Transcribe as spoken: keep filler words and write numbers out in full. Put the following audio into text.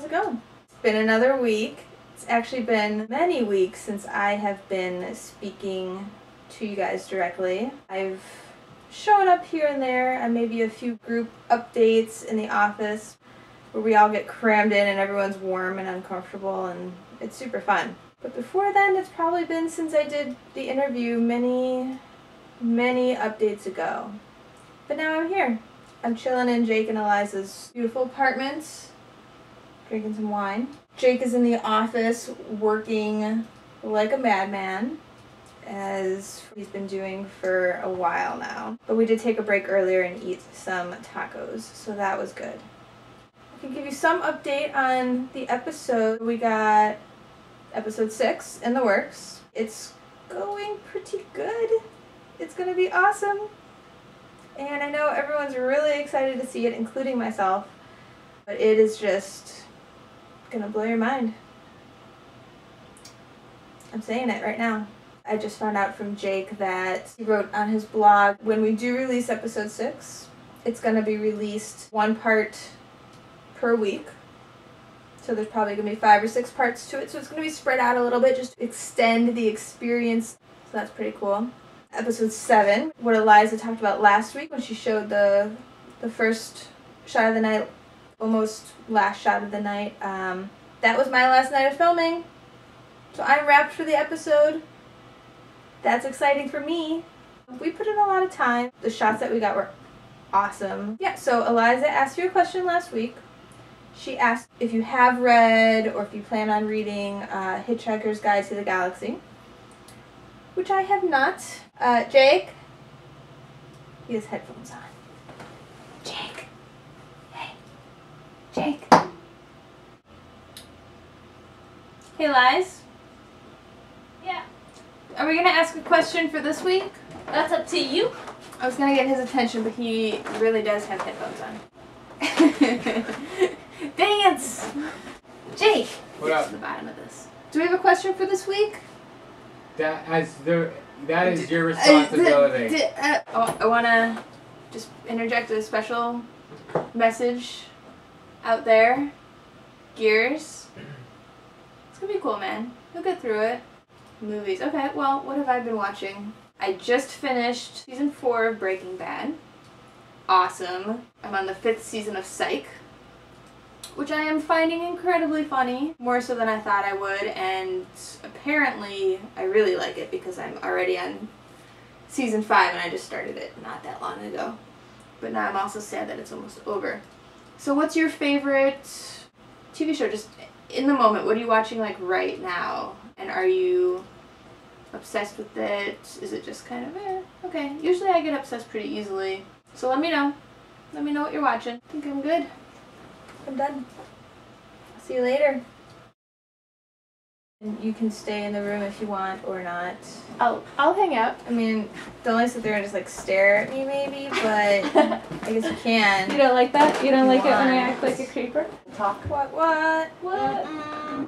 How's it going? It's been another week. It's actually been many weeks since I have been speaking to you guys directly. I've shown up here and there and maybe a few group updates in the office where we all get crammed in and everyone's warm and uncomfortable and it's super fun. But before then, it's probably been since I did the interview many, many updates ago. But now I'm here. I'm chilling in Jake and Eliza's beautiful apartment, drinking some wine. Jake is in the office working like a madman, as he's been doing for a while now. But we did take a break earlier and eat some tacos, so that was good. I can give you some update on the episode. We got episode six in the works. It's going pretty good. It's gonna be awesome. And I know everyone's really excited to see it, including myself, but it is just gonna blow your mind. I'm saying it right now. I just found out from Jake that he wrote on his blog, when we do release episode six, it's gonna be released one part per week. So there's probably gonna be five or six parts to it, so it's gonna be spread out a little bit, just to extend the experience, so that's pretty cool. Episode seven, what Eliza talked about last week when she showed the the first shot of the night, almost last shot of the night, um, that was my last night of filming, so I'm wrapped for the episode. That's exciting for me. We put in a lot of time. The shots that we got were awesome. Yeah, so Eliza asked you a question last week. She asked if you have read or if you plan on reading uh, Hitchhiker's Guide to the Galaxy, which I have not. Uh, Jake, he has headphones on. Jake, hey, Jake. Hey, Liz. Yeah. Are we gonna ask a question for this week? That's up to you. I was gonna get his attention, but he really does have headphones on. Dance, Jake. What up? Get to the bottom of this. Do we have a question for this week? That as the that is your responsibility. D uh, oh, I wanna just interject a special message out there. Gears, it's gonna be cool, man. You'll get through it. Movies. Okay, well, what have I been watching? I just finished season four of Breaking Bad. Awesome. I'm on the fifth season of Psych, which I am finding incredibly funny, more so than I thought I would, and apparently I really like it because I'm already on season five and I just started it not that long ago. But now I'm also sad that it's almost over. So what's your favorite T V show? Just in the moment, what are you watching like right now? And are you obsessed with it? Is it just kind of, eh, okay. Usually I get obsessed pretty easily. So let me know. Let me know what you're watching. I think I'm good. I'm done. I'll see you later. And you can stay in the room if you want or not. I'll, I'll hang out. I mean, don't like sit there and just like stare at me maybe, but I guess you can. You don't like that? You don't you like want. It when I act like a creeper? Talk. What, what, what? Mm-mm.